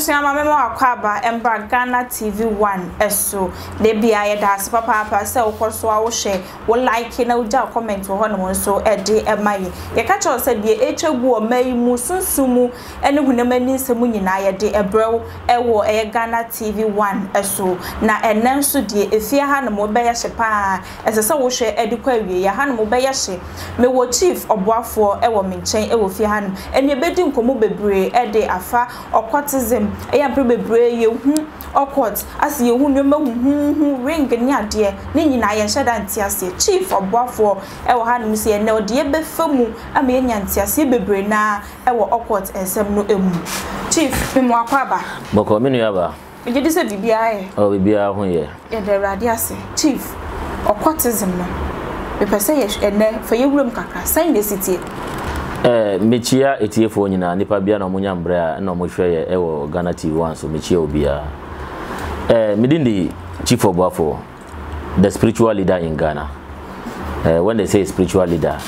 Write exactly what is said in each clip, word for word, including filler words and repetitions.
Abusua mama me akwaba embra Ghana T V One eso de bia ye da se papa papa se okoso a wo share wo like na wo ja comment wo hono mo so e de e maye ye ka cho se de etwagu o mai mu sunsumu ene hunamani nsemu nyina ye de ebrew e wo e Ghana T V One eso na enen so de efia ha no mo be ye shepa ese se wo hwe edikwa wie ye ha no mo be ye she me wo Chief Obofour e wo menchen e wo fie ha no ene bedi nkomo bebre e de afa okotizem e ya bebre ye hu okot as ye hu no ma hu ring ni ade ni nyina ye hye dante ase Chief Obofour e wo ha no se ene ode ye be famu ama ye nyante ase bebre na e wo okot ensem no emu Chief me mo akwaba boko me no yaba me je dise bibia e o bibia ho ye ye de urade ase Chief okotizem no me pese ye ene fa ye wuram kakra sign the city eh mechia etiefo nyina nipa bia na omunya mbra na omuhwe ewo Ghana T V One so mechia obia eh midindi Chief Obofour the spiritual leader in Ghana. Eh when they say spiritual leader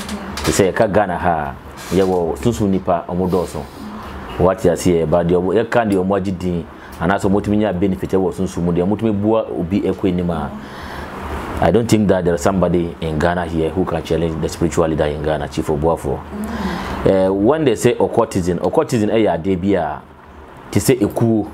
they say ka Ghana ha yewo tusu nipa omodoso what ya see ba de obo ye ka de omo agidin anaso motumi nya benefit ewo sunsu mu de motumi bua obi ekwenima. I don't think that there's somebody in Ghana here who can challenge the spiritual leader in Ghana, Chief Obofour. Mm-hmm. uh, when they say occultism, occultism is a debia. They say a coup,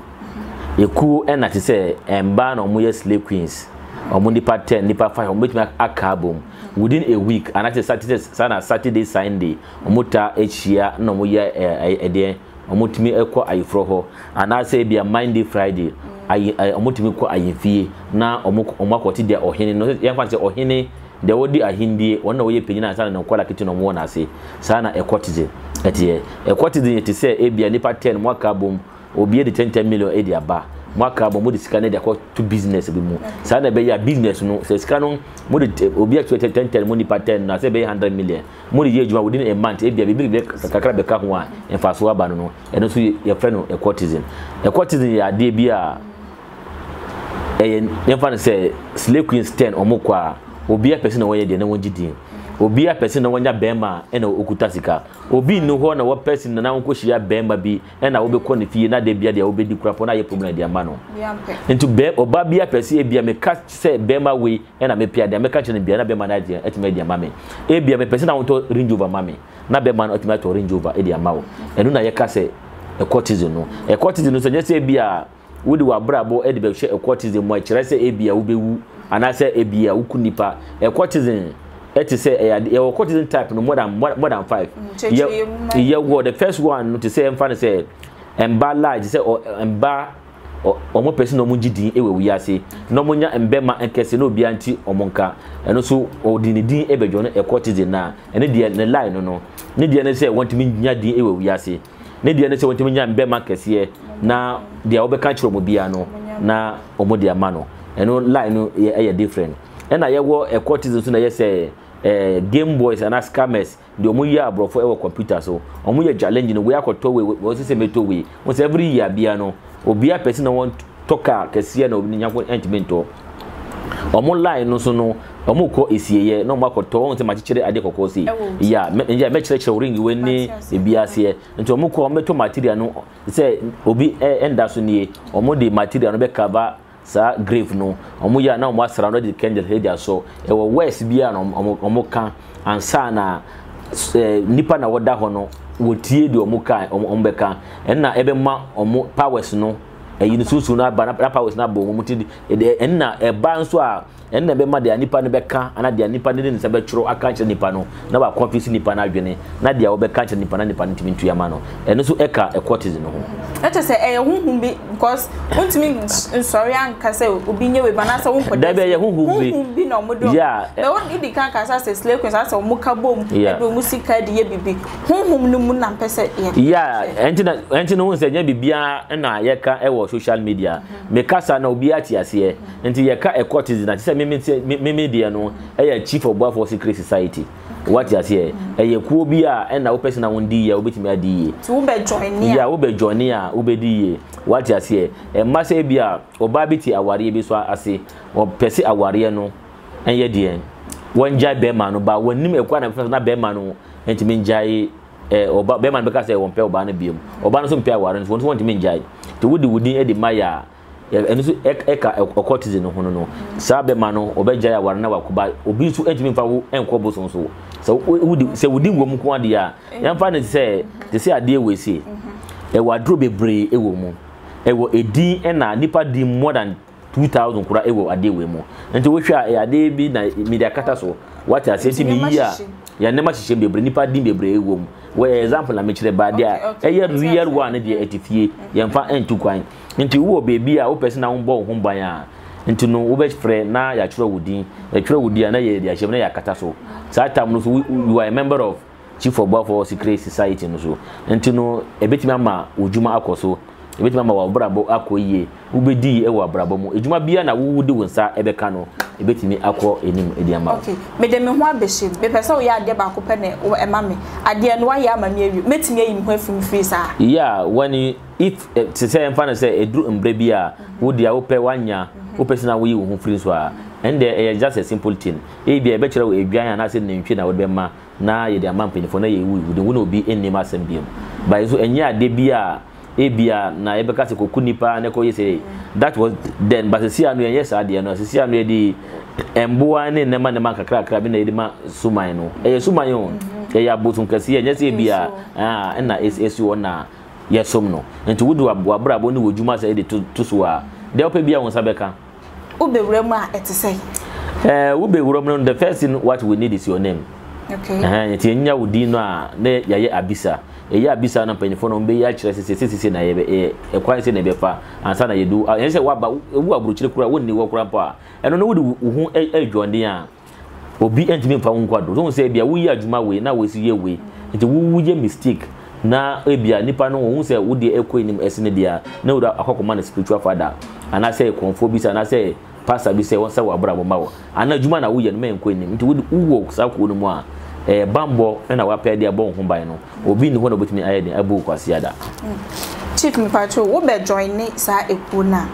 a coup, and that is a ban on more slave queens, on more nipa ten, nipa five, on which make a carbon within a week, and that is Saturday, Saturday, Sunday, on more ta each year, no more year a day, on more to me a co I froho, and I say be a Monday, Friday. I I omotimi kwa ayefie na omakwoti de ohene no yan fa se ohene de wodi ahindie wona wo ye penyina sana na kwala kiti no mo na ase sana ekotize etie ekotize yeti se ebia nipa ten mwaka bom obi de ten million e de aba mwaka bom mo de sika na de akọ to business bi mu sana be ya business no se sika no mo de obi akọ ten ten mo nipa ten na se be one hundred million mo de ye juma within a month ebia bi bi kakra be ka ho a en fa so aba no no eno so ye fe no ekotize ekotize ya de bia never say slave queens ten or mokwa will be a person away the no gidin. Will be a person on your bema and okutasika. Will be no one or person and now Koshia bema be and I will be calling if you not debia the obedi crapona your problem dia mano. And to bear or babia perceive be a me cast say bema way and I may pia the American and be an abema idea at media mammy. A be a person I want to ring over mammy. Not be man ultimate or ring over Edia Mao. And Una Yaka say a cortisano. A cortisano suggests a beer. Would you abrabo edible share a quartism which I say abia will be woo, and I say abia ukunipa, a quartism, et say a quartism type no more than more than five. Yeah, well, the first one to say and fan say, and bar large, say, or and bar or more person no mujidi, ewe we are say, no monya and bema and casino bianti or monka, and also ordinary ebejon a quartism now, and idiot and a lie no no. Nidian say, want to mean yadi ewe we are say. Nidian say, want to mean yan bema cassia. Na dia obeka kiro mo bia no na omodia mano eno line no e different and I wo e courtisan so na ye say eh game boys and scammers de omo ye abrofo e wo computer so omo ye challenge no we akoto we we say meto we once every year bia no obi a person na want toka kese na obi nyako entimento omo line no so no omo ko esiye na omo akoto won se ma chichere ade kokosi ya ya me chichere ring we ni e bia se nti omo ko meto material no say obi enda so ni omo de material no be cover sa grave no omo ya na omo asra no de candle head so e wo west bia no omo kan ansa na nipa na woda ho no wotie de omo kan omo be kan na ebe ma omo powers no e ni susu na ba na powers na bo omo ti en na e ba nso a en na be ma de anipa ne be ka ana de anipa ne ne se be chiro aka nche nipa no na ba confuse nipa na adwene na de a wo be ka nche nipa na nipa ntimi ntua ma no eno so eka e quarters no ho let us say e hunhun bi because untimi sorry anka say obi nye we ba na say won da be ye hunhun bi na omo do be won idi kan ka say slay queen say omo ka bom e do mu sika de ye bibi hunhun no mu na pese ye ya entina entina won say nya bibia na ye ka e wo social media me kasa na obi ati ase enti ye ka e quarters na media no eh Chief Obofour secret society what you say eh kuo bi a eh na wo person na won di ya obetimi adi ye ti wo be join ya wo be join ya wo be di ye what you say eh ma say bi a oba bi ti aware bi so ase wo pese aware no en ye de en won jai be ma no ba wonim ekwa na na be ma no entimi jai eh oba be ma be ka say won pe oba na biem oba no so mpe aware no won so won entimi jai to would the Eddie Maya, and Eka or Cortisan or Hono, Sabemano, Obeja, Warnawa, Kuba, Obi to Edmund Fawu and Coboson. So, so would say we didn't go one year. Young Fanny say, they say, I dear we see. A wardrobe brave a woman. A D and a nipper D more than two thousand Kura Ewo a day we more. And to which I day be media cataso. What I say to me here. Ya nema chishembe bre nipa dimbe bre ewom we example na mechire badia eye real one de etifie ye mfa entu kwan nti wo baby a wo person na wo bo ho ban a nti no wo be frɛ na ya chiro wudin ya chiro wudia na ye de achem na ya kata so sa time no so you are a member of Chief Obofour secret society no so nti no ebetima ma odjuma akoso ebetima ma wa brabo akoyie wo be di e wa brabo mu edjuma bia na wo wudi wonsa ebeka no ebetimi akọ enim ediama. Okay, me de me ho abehye me pese wo ya ade ba ko pene wo ema me ade no ya ama me awi metimi ayi ho afim free sa yeah when if to say em fan say edru embre bia wo dia wo pe wanya wo pese na wo yi wo free so a and there is just a simple thing e bia e be kire wo edwan na say nentwe na wo be ma na ye de ama mpenifo na ye wu de wo no bi ennim asem biem but so enya ade bia ebia na ebeka se kokunipa ne ko yese that was then but see anu yes ade no see anu di emboa ne nema nema kakra kakra bi na edima suman no e suman o e ya botun kase e nyese ebia ah na esu na yesom no nti wudu abra bo ne wojuma se de tuso a de opa bia won sabeka ubewura mu a etesei eh ubewura mu the first thing what we need is your name. Okay. Ah nti nya wodi no a ne yaye abisa e ya bisa na mpanifo no mbe ya kire sese sese na ye e kwai se na be fa ansa na ye du ense waba ewu aburu kire kura wonni wo kura pa eno no wudi hu edwonde a obi entimi mfa won kwado so se bia wuyi adwuma we na we si ye we nti wuye mistake na ebia nipa no won se wudi ekoi nim esene dia na wudi akokoma na spiritual father ana se konfo bisa na se pastor bi se won se wabra bo mawo ana adwuma na wuye no menkoi nim nti wudi uwo kusako no mu a eh bambo na wapɛ dia bon ho ban no obi ni ho na botimi aye den abu kwase ada Chief me pacho wo be join ni sa eku na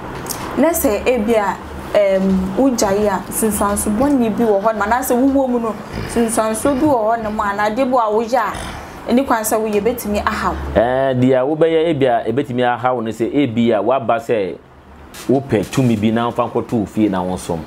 na se ebia em ujaye a sunsanso bonni bi wo ho na na se wuwo mu no sunsanso bi wo ho na ma na de bo a wo ja ni kwansa wo ye betimi ahaw eh dia wo be ye ebia ebetimi ahaw no se ebia wa ba se wo pe tumi bi na mfa kwoto fie na wonsom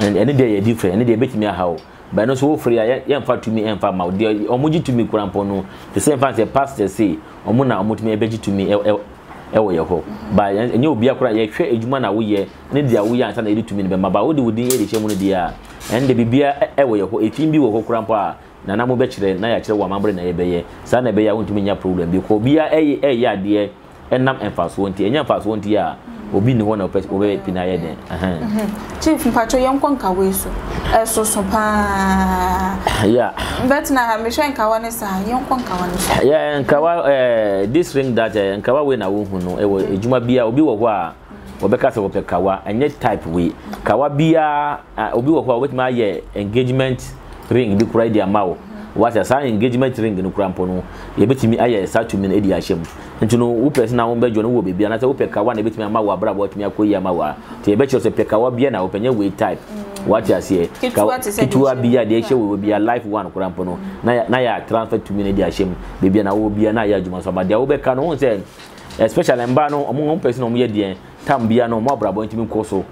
and any day ye different any day betimi ahaw but no so free ya mfa to me mfa ma de omoji to me kurampo no the same fan say pastor say omo na omo to me beji to me e wo ye ho ba enye obi akura ye hwe ejuma na wo ye ne dia wo ye ansa na edi to me be ma ba wo de wo din ye de chemu ne dia ende bibia e wo ye ho efin bi wo ho kurampo a na na mo be kire na ya kire wa mambre na ye be ye sa na be ya wo to me nya problem bi ko bia e e ya de enam mfa so wonti enya mfa so wonti a obi ni ho na obi pina ye den eh Chief mpacho ye nkon ka we so eso so pa yeah but na ha me hwen ka woni sa ye nkon ka woni yeah nkawa eh this ring that nkawa we na wo hu no ewo ejuma bia obi wo ho a obeka se wo pe kawa any type we kawa bia obi wo ho a wetima ye engagement ring bi kura dia mawo what a sign engagement ring in Crampono, a bit me aye, such men ediasham. And to know who person now bedroom will be another opera one a bit me a mawa bravo to me a quia mawa. To a bet you a pecawa biana open your way type. What I say, Kitua be a deasia will be a life one Crampono. Naya transferred to me ediasham, baby and I will be an ayajuma, but the Obecan won't say, especially Mbano among one person on Yedian, Tambiano, Mabra, going to me Coso.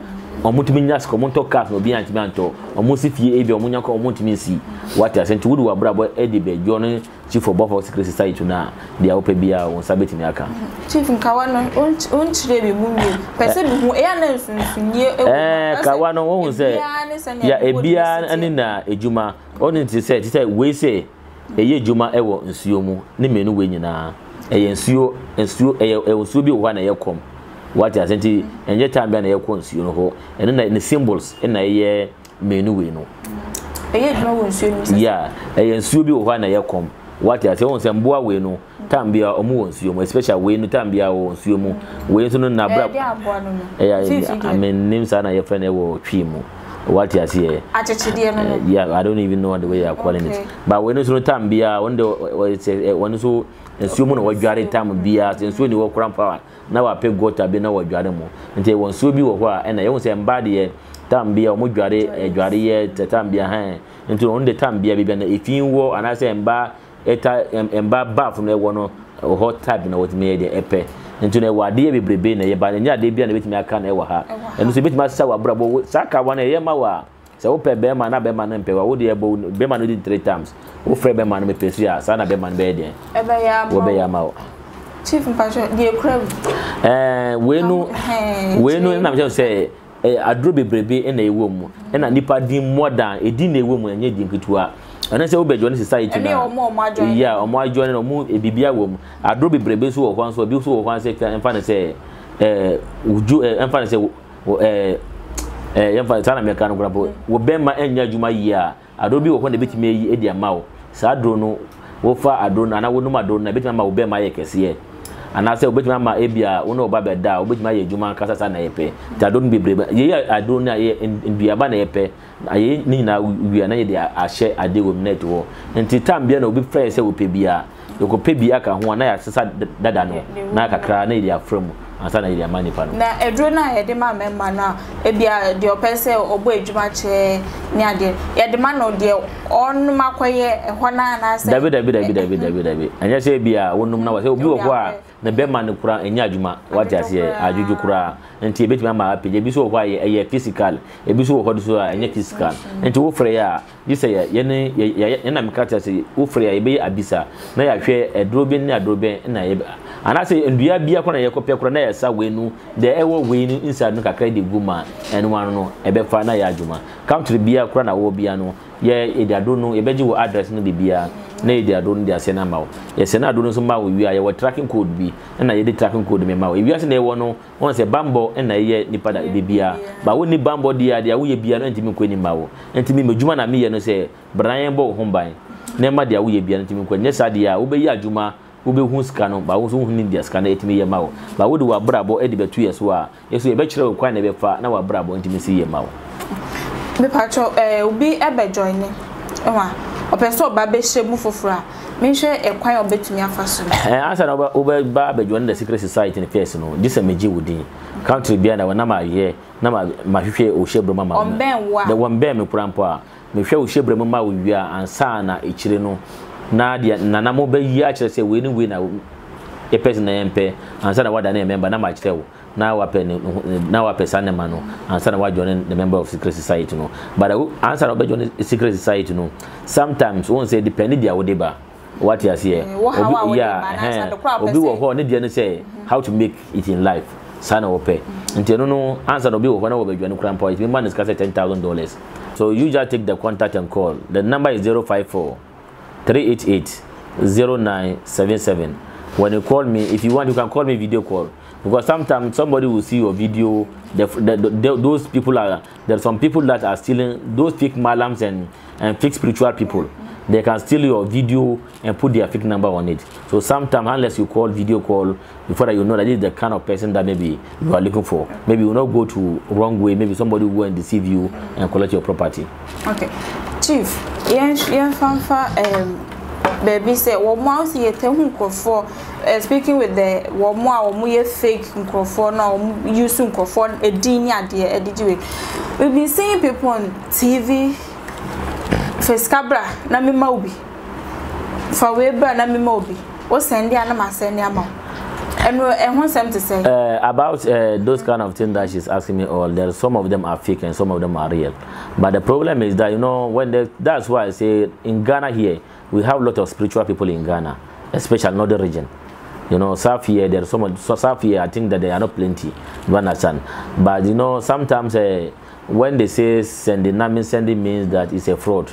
Omutiminas komonto cast no bianti manto omusifie ebi omunyanko omuntimisi what I sent to wood abrabo edibe jono Chief Obofour secret society na dia ope bia won sabetimi aka Chief nkawano on chire bi munye pese bi hu eya na nsunsunye eh kawano won se ya ebia ani na ejuma oni ti se ti se we se eye ejuma ewo nsuo mu ne menu we nyina eye nsuo nsuo ewo nsuo bi wo na ye kom what I sent and yet time and your cones, you know, and then the symbols in a year menu we know. Yeah, and Subi one a year come. What I say on some boy we know, Tambia or Moons, you especially when you Tambia or Sumo, when you know Nabra. I mean, names are your friend or Chimo. What I say, yeah, I don't even know the way I'm calling it. But when you know Tambia, one day one so. And so many were jarred time beers, and so you were cramp out. Now I pay got to be now jarred and they won't so be over, and I won't say embody time beer, more jarred, a jarred time behind, and to only time beer be if you were, and I say embar, eta embar bar from the one or hot type, and what made the epe. into the Wadia Bibine, but in Yadibia with me, I can't ever have. And it's a bit myself, bravo, Saka, one a Yamawa. So, Beman, Aberman, and Pewa, would Beman did three times. Oh, Freberman with Pesia, Sana Beman Bedian, Obeyamau. Chief Patrick, dear Crab. We know, we know, and I'm just saying. I drew be brave in a woman, and I nipper dim more than a dinner woman and yet drink to her. And I say, obey joining society, yeah, or my joining or move a bibia woman. I drew be brave so once or abuse so one sector and find a say, eh, would you and find a say, eh, eh, and find a time American grabber. Will bear my end yard you my year. I don't be one to beat me a dear mouth. So I don't know what far I don't, and I would know my don't, I bet my bear my acres here. And I said, but my Abia, or no Baba Dow, but my Juman Casasana Epe. That don't be brave. Yeah, I don't know in Biabana Epe. I ain't Nina, we are neither a share a deal with network. And Titan Biano be fair, say with Pibia. You could pay Biaca, one I said that I know. Naka Cranadia from Asanadia Manifan. Now, a drona, a demand member, Abia, your pencil or wage much near the demand or dear on Macoye, one and I said, David, David, David, David, David, David. And yes, Abia, one number, he'll be a war. The Beman Kura and Yajuma, what I say, Ajuju Kura, and Tibet Mamma, Pibiso, why a physical, a biso Hodusua, and physical, and to Ufreya, you say, Yene, Yenamkata, Ufreya, be Abisa, Naya, a drobin, a drobin, and I say, and we are Biacona, Yakopia Cronea, Sawenu, the Ewa winning inside Nukakadi Guma, and one, a Befana Yajuma. Come to the Biacrana Obiano, yea, I don't know, a bedroom address in the Bia. Nay, they are doing their senamau. Yes, and I don't know some mouth we are tracking code be, and I did tracking code me mouth. If you are saying they want no, once a bambo and I yet nipper the beer, but when the bambo dear, there will be an antimony mouth. And to me, Jumana me and say, Brian Bow home by. Never there will be an antimony. Yes, idea, obey Yajuma, obey whose canon, but also who need their scanner eight me a mouth. But what do a bravo edible two years were? Yes, a bachelor of quite a far, now a bravo intimacy a mouth. The patrol will be ever joining. Opeso babe shemu fofura menhwe ekwan obetumi afaso eh asa na oba ba bejo na secret society in first no this emeji wudin country bia na wana ma ye na ma hwehwe o shebrema ma the one be me kurampo a me hwe o shebrema ma wiwa ansa na ekire no na de nana mo ba yi a kire se we ni we na e person na empe ansa na wada na member na ma kire wo na wa pe na wa pesa na ma no ansa na wa join the member of secret society no but ansa na oba join secret society no sometimes one say depend dia wodeba what you say obi yeah obi wo ho ne dia no say how to make it in life sana wo pe ntino no ansa na obi wo ho na wo ba join kuran point me man is case ten thousand dollars so you just take the contact and call the number is zero five four three eight eight zero nine seven seven when you call me if you want you can call me video call. Because sometimes somebody will see your video. The, the, the, those people are there. Are some people that are stealing those fake malams and and fake spiritual people. They can steal your video and put their fake number on it. So sometimes, unless you call video call, before that you know that this is the kind of person that maybe you are looking for. Maybe you will not go to wrong way. Maybe somebody will go and deceive you and collect your property. Okay, Chief. Yes, yes, um. Baby said, "One more see a ten for speaking with the one more or more fake microphone or using microphone a dinner dear a D J. We've been seeing people on T V. Fescabra, Nami Mobi. For Weber, Nami Mobi. What's Sandy and my Sandy amount? And what's them to say about uh, those kind of things that she's asking me? All there, some of them are fake and some of them are real. But the problem is that you know when they, that's why I say in Ghana here." We have a lot of spiritual people in Ghana, especially northern region. You know, south here, there are so much. So south here, I think that there are not plenty. You understand? But you know, sometimes uh, when they say sending, I mean sending means that it's a fraud.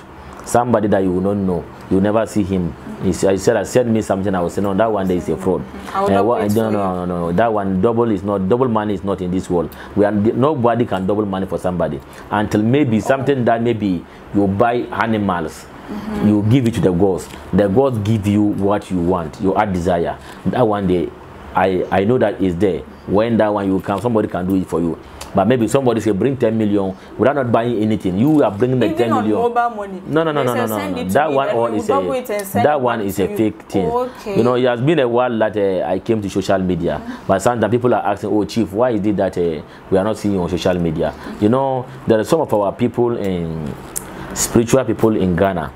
Somebody that you will not know, you never see him. He said, "Send me something." I was saying, "No, that one there is a fraud." Uh, what, no, no, no, no, that one double is not double money is not in this world. We are nobody can double money for somebody until maybe something that maybe you buy animals. Mm-hmm. You give it to the gods. The gods give you what you want, your heart desire. That one day, I I know that is there. When that one you come, somebody can do it for you. But maybe somebody say bring ten million without not buying anything. You are bringing the ten million. Mobile money. No, no, no, no, no, no, no. That one all is a that one is a fake thing. Okay. You know, it has been a while that uh, I came to social media, mm-hmm. But sometimes people are asking, "Oh, Chief, why is it that uh, we are not seeing you on social media?" Mm-hmm. You know, there are some of our people in. Spiritual people in Ghana,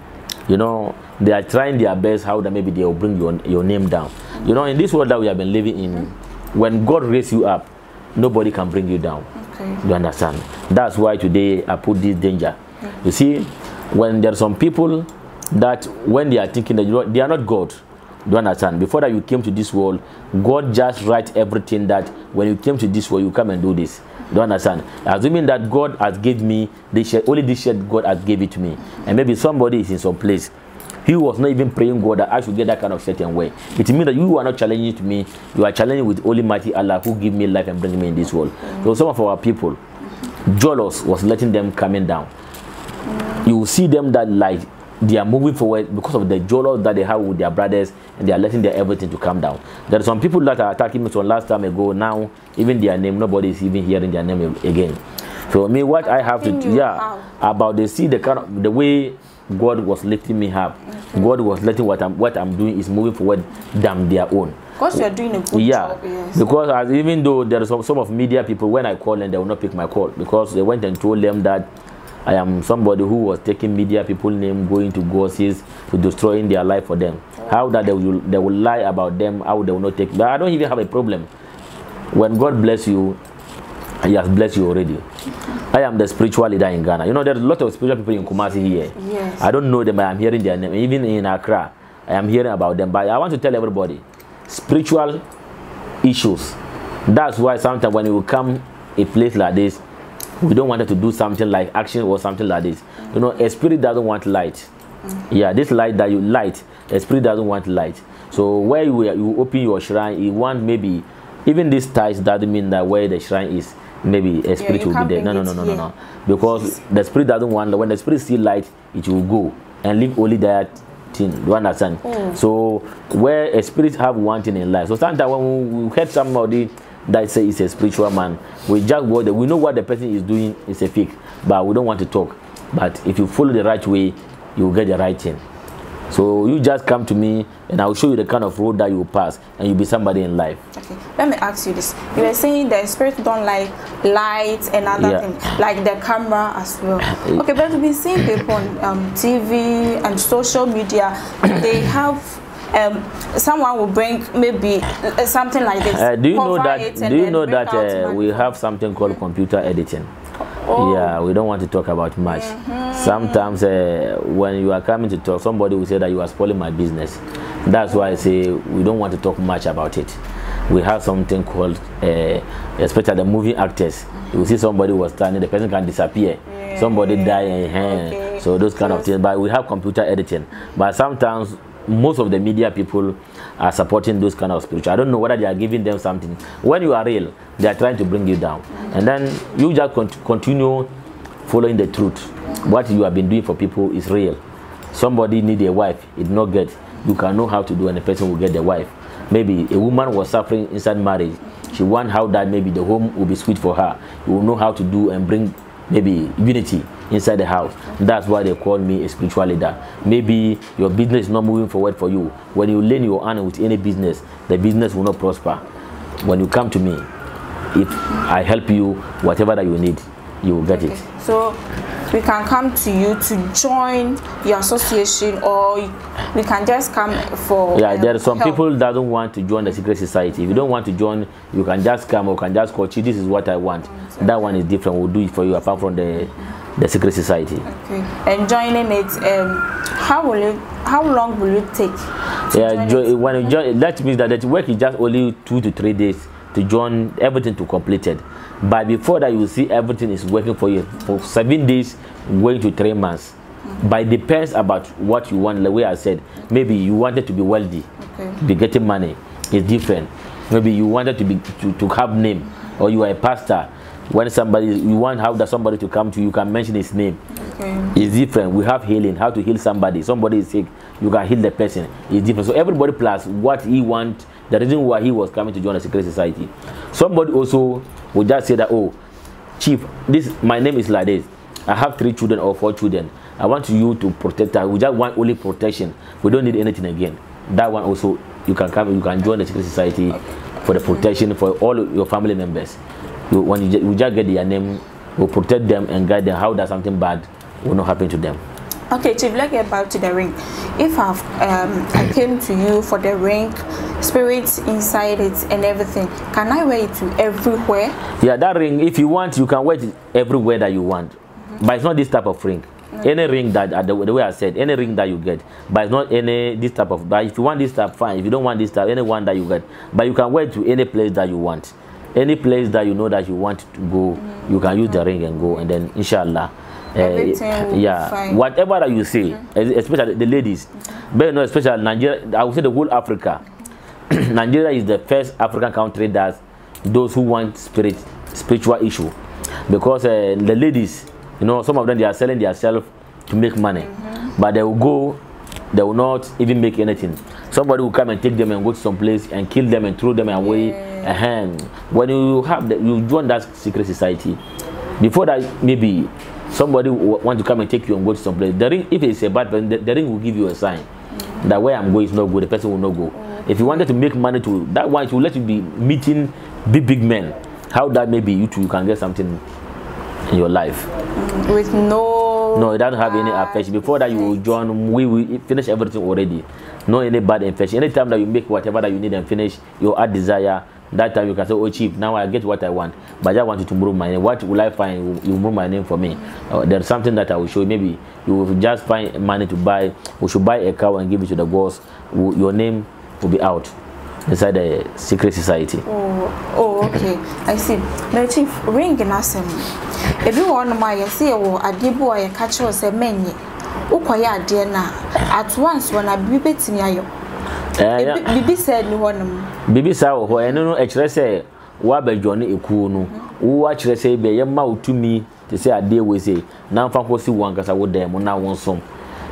you know, they are trying their best how that maybe they will bring your, your name down. You know, in this world that we have been living in, when God raises you up, nobody can bring you down. Okay. You understand? That's why today I put this danger. Okay. You see, when there are some people that when they are thinking that you know, they are not God. Do you understand? Before that you came to this world, God just writes everything that when you came to this world, you come and do this. Do you understand? Assuming that God has gave me this shirt, only this shirt God has gave it to me. And maybe somebody is in some place. He was not even praying God that I should get that kind of certain way. It means that you are not challenging to me. You are challenging with Almighty Allah who give me life and bring me in this world. So some of our people, jealous was letting them coming down. You will see them that like, they are moving forward because of the jealousy that they have with their brothers, and they are letting their everything to come down. There are some people that are attacking me from last time ago. Now, even their name, nobody is even hearing their name again. So, I mean, what I, I have to, yeah, out. about the see the kind of the way God was lifting me up. Okay. God was letting what I'm what I'm doing is moving forward than their own. Because you are doing a good yeah. job. Yes. Because as even though there are some some of media people, when I call and they will not pick my call because they went and told them that I am somebody who was taking media people's name, going to gossips, to destroying their life for them. How that they will, they will lie about them, how they will not take. But I don't even have a problem. When God bless you, He has blessed you already. I am the spiritual leader in Ghana. You know, there's a lot of spiritual people in Kumasi here. Yes. I don't know them, but I'm hearing their name. Even in Accra, I am hearing about them. But I want to tell everybody, spiritual issues. That's why sometimes when you come a place like this, we don't want it to do something like action or something like this. Mm-hmm. You know, a spirit doesn't want light. Mm-hmm. Yeah, this light that you light, a spirit doesn't want light. So where you, you open your shrine, you want maybe, even these ties doesn't mean that where the shrine is, maybe a spirit yeah, will be there. No, no, no, no, no, no. Because the spirit doesn't want, when the spirit sees light, it will go and leave only that thing. Do you understand? Mm. So where a spirit have one thing in life. So sometimes when we help somebody, that say it's a spiritual man, we just wonder, we know what the person is doing is a fake, but we don't want to talk. But if you follow the right way, you will get the right thing. So you just come to me and I'll show you the kind of road that you will pass and you'll be somebody in life. Okay, let me ask you this. You were saying the spirit don't like lights and other yeah. things, like the camera as well. Okay, but we've been seeing people on um, T V and social media, they have Um, someone will bring maybe uh, something like this. Uh, do you know that? Do you know that uh, we have something called mm-hmm. computer editing? Oh. Yeah, we don't want to talk about much. Mm-hmm. Sometimes uh, when you are coming to talk, somebody will say that you are spoiling my business. That's why I say we don't want to talk much about it. We have something called, uh, especially the movie actors. You will see somebody was standing, the person can disappear. Yeah. Somebody die, okay. So those kind yes. of things. But we have computer editing. But sometimes. Most of the media people are supporting those kind of spiritual. I don't know whether they are giving them something. When you are real, they are trying to bring you down. And then you just con continue following the truth. What you have been doing for people is real. Somebody need a wife, it did not get. You can know how to do and the person will get the wife. Maybe a woman was suffering inside marriage. She wants how that maybe the home will be sweet for her. You will know how to do and bring maybe unity inside the house. That's why they call me a spiritual leader. Maybe your business is not moving forward for you. When you lend your hand with any business, the business will not prosper. When you come to me, if I help you, whatever that you need, you will get okay. it. So we can come to you to join your association, or we can just come for yeah um, there are some help. People that don't want to join the secret society. If you don't want to join, you can just come or can just coach you. This is what I want. Okay. That one is different. We'll do it for you apart from the the secret society. Okay. And joining it, um, how will it? How long will it take? Yeah, join when you join, that means that the work is just only two to three days to join everything to complete it. But before that, you see everything is working for you for seven days, going to three months. Mm-hmm. But it depends about what you want. The way I said, maybe you wanted to be wealthy, okay. be getting money is different. Maybe you wanted to be to, to have name, or you are a pastor. When somebody you want how that somebody to come to you, you can mention his name. Okay. It's different. We have healing, how to heal somebody. Somebody is sick, you can heal the person. It's different. So everybody plus what he want, the reason why he was coming to join the secret society. Somebody also would just say that, oh, Chief, this my name is like this. I have three children or four children. I want you to protect her. We just want only protection. We don't need anything again. That one also you can come, you can join the secret society for the protection for all your family members. You, when you, you just get their name, will protect them and guide them how that something bad will not happen to them. Okay, Chief, let's get back to the ring. If I've, um, I came to you for the ring spirits inside it and everything. Can I wear it to everywhere? Yeah, that ring, if you want, you can wear it everywhere that you want. Mm-hmm. But it's not this type of ring. Mm-hmm. Any ring that, uh, the, the way I said, any ring that you get, but it's not any this type of. But if you want this type, fine. If you don't want this type, any one that you get, but you can wear it to any place that you want. Any place that you know that you want to go, mm-hmm. you can use the ring and go, and then inshallah. Uh, yeah, whatever that you say, mm-hmm. especially the ladies, mm-hmm. but no, especially Nigeria, I would say the whole Africa. Nigeria is the first African country that those who want spirit, spiritual issue, because uh, the ladies, you know, some of them, they are selling themselves to make money, mm-hmm. but they will go, they will not even make anything. Somebody will come and take them and go to some place and kill them and throw them away. Yeah. Uh-huh. When you have, the, you join that secret society. Before that, maybe somebody want to come and take you and go to some place. The ring, if it's a bad person, the, the ring will give you a sign that where I'm going is not good. The person will not go. Mm-hmm. If you wanted to make money to that one, it will let you be meeting big big men. How that maybe you two you can get something in your life with no no. It doesn't have any affection. Before that, you will join. We will finish everything already. No any bad affection. Anytime that you make whatever that you need and finish your heart desire. That time you can say, oh chief, now I get what I want, but I want you to move my name. What will I find? You move my name for me. Uh, there's something that I will show you. Maybe you will just find money to buy. We should buy a cow and give it to the gods. Your name will be out inside the secret society. Oh, oh okay. I see. Now chief, ring in assembly. If you want my say, oh, I give boy a catch or say many. Ukoya dear now. At once when I be betting you. Bibi said no one. Bibi saw who I know actually say Wabe Johnny Ekuno, who actually say be your mouth to me to say a day we say now for what's the one because I would them now one song.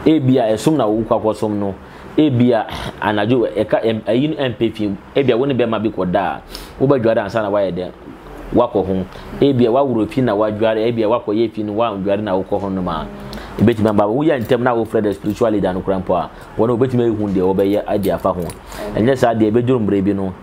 A be a sum now was some no. A be a and I do a cat and M P F. A be a wouldn't be my big or da. Uber Jordan and Sana wire there. Walk home. A be a walk routine. I would rather a be a walk or a pin one garden. I will call home no man. Bet me about we are in term now Fred spiritually than grandpa. One of bet me who they obey idea for home. And yes, I did bedroom brave, you know.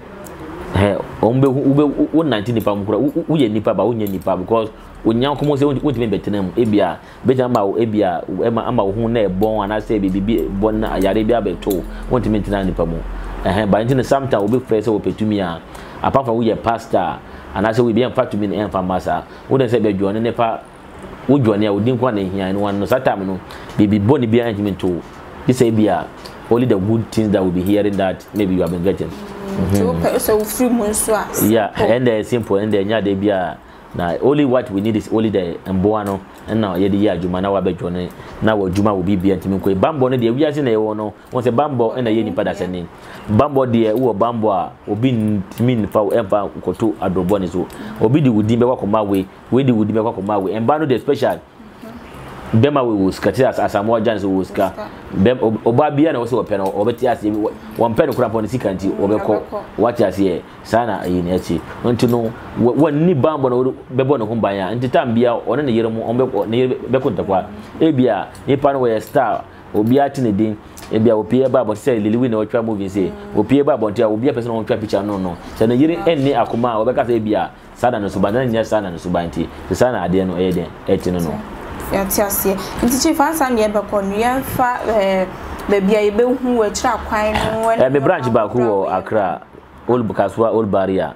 Umbe one nineteen nipa mukura. We are nipa, but we are nipa because we now come on say we want to be better name. Ebia, better about Ebia, Emma, Emma, who never born and I say baby born Yarabia Beto, want to maintain nipa mo. And by the sometime we be friends or petumia. Apart from we are pastor, and I say we be in fact to be an infant master. Wouldn't say be joining never. Ujuani ya udin kwa nehiya inu wano sata munu bibi boni biya intimate to this abia only the good things that will be hearing that maybe you have been getting so free monswa yeah and the simple and the nya de bia na only what we need is only the mboano and now ye de ya juma na wabejone na wajuma will be biya intimate ko bambo ne de we ase na ye wo no won se bambo and na ye nipa da sane bambo de wo bambo a obi min fa ever ko to adrobone so obi de wudi be kwakoma we we de wudi be kwakoma we and banu de special bema we will scatter as asamoa jans we will scatter bem obabia na wo se wo pena obeti ase won pena kura pon sika nti obekọ wati ase e sana yin ati nti no wonni bambo na bebo ne humban ya nti tambia one ne yeremu onbekọ ne beko ntakwa ebia nipa no we star obi ati ne din ebia opie babo se liliwi na otwa movie se opie babo ntia obi person on twa picture no no se na yiri enni akoma obeka se ebia sada no subana nya sada no subanti sana ade no eden etino no ya tiasie ntichi fansa me bekonu ya fa eh bebia ye behu wa kira kwan no eh me branch ba ku wo Accra old Bukaswa old Barrier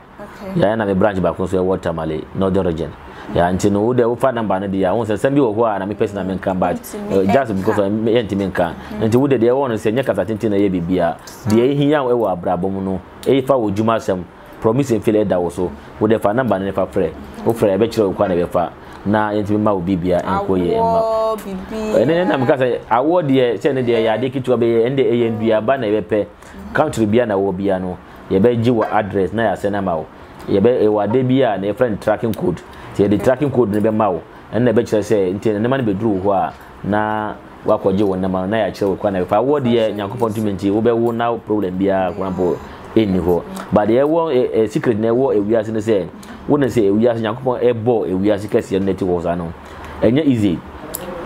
ya yana me branch ba ku so water male northern region ya ntino wo de wo fa number no de ya won se sembi wo ho a na me personal men kan back just because me enti men kan ntino wo de de won se nya kasa tintin na ye bibia de ehia wo e wo abrabom no e fa wo juma sem promise en feel that wo so wo de fa number ne fa frere wo frere be kira wo kwa na be fa na yentimi ma obibia enkoye ma bibia ene na mka say award ye say ne de ya de kitu be ende eye ndua ba na yepe country bia na wo bia no ye be ji wo address na ya se na ma wo ye be e wade bia na friend tracking code say the tracking code ne be ma wo ene be kire say ntene ne ma ne be duru ho a na wakwaje wo na ma na ya kire wo kwa na yepa award ye nyankopon tumenti wo be wo na problem bia kwampo eni ho but ye wo e secret na wo ewiase ne say wouldn't say we are Yakupon a boy, we are sick as your native was. I know, and yet easy.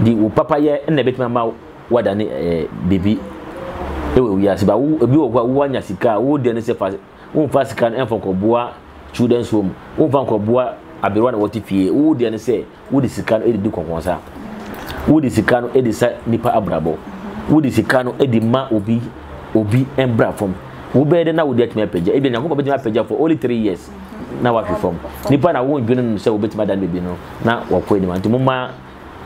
The papa here and the bit my mouth, what an baby. We are about one Yasika, who didn't say fast, who fast can and for Coboa, children's home, who found Coboa, Abiran or Tifi, who didn't say, who is the can Eddie Duconsa, who is the can Eddie Nipa Abrabo, who is the can Eddie Ma Obi, Obi and Brafom. Ubede na wudi atime apeja. Ebe na mukobedi apeja for only three years. Na wa perform. Nipa na wo ndwene no se obetima dan bebi no. Na wakwe ni ma. Ntumuma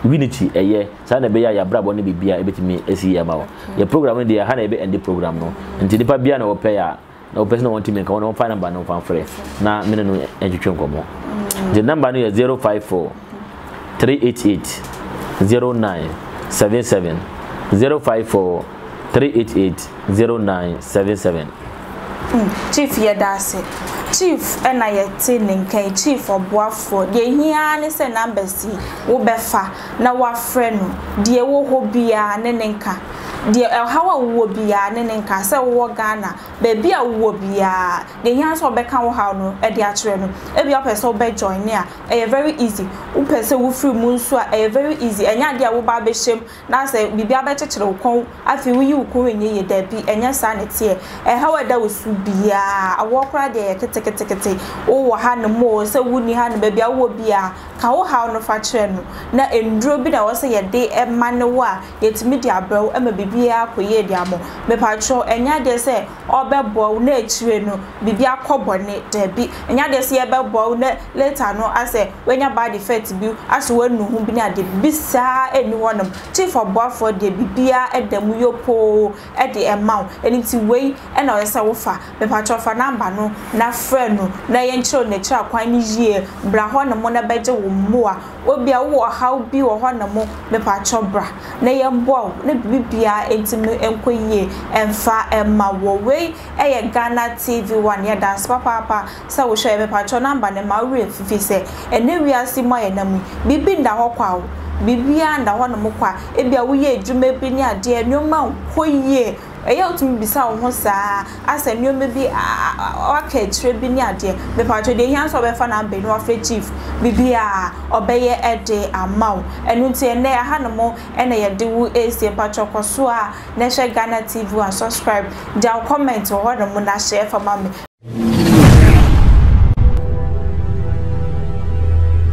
unity eye. Sa na be ya ya brabo ne bibia ebetimi esi ya mawo. Ye program de ya ha na ebe end program no. Ntinipa bia na wo pe ya. Na wo person want to make one phone number no fan free. Na me no ejitwe nkomo. The number no is zero five four three eight eight zero nine seven seven. zero five four three eight eight zero nine seven seven. Mm. Chief Yadasi, Chief and I attending Chief Obofour, the Yannis and Embassy, Obefa, now our friend, dear Wobia Nenenka, dear Elhawa Wobia Nenenka, so Wagana, baby a Wobia, the Yans or Beckham Hano, a dear children, a be up a so bed join near, a very easy, Upesa Wufru Munsua, a very easy, and Yadia Wobabe Shim, now say, be a better chill, I feel you going near your debbie and your sanity, and how that was. Bia a walk right there, take a ticket. Oh, hand more, so wouldn't hand baby. I would be a cow hound of a channel. Now, in drooping, I was a day and manoa, yet media bro, and maybe be a queer diamo. May patrol, and ya dare say, or bell bow, nay, chino, be a cobbonet, Debbie, and ya dare see a bell bow, later no, I say, when your body fed to you, as well, no, whom be at the bizarre and one of Chief Obofour, the bibia at the muyopo at the amount, and it's way, and I saw. Me patro fa number no na friend no na ye nchiro ne kira kwan yie bra ho no mo na beje wo mo a obi a wo how bi wo ho no mo me patro bra na ye mbo na bibia entimi enkoyie emfa emma wo we eye Ghana T V One ye dance papa papa sa wo hwe me patro number ne ma wo fifi se ene wi ase mo ye na mu bibi nda ho kwa bibia nda ho no mo kwa ebia wo ye djume bi ni ade enoma koyie e ya utumi bisa wo sa asa nyo mebi aka kire bi ni ade be patro de hian so be fa na be no afre chief bibia obeye ede amaw enu ti ene ya hanomo ene ye de wu ac patro koso a na hwe Ghana T V and subscribe dia comment wo hono na share for mami.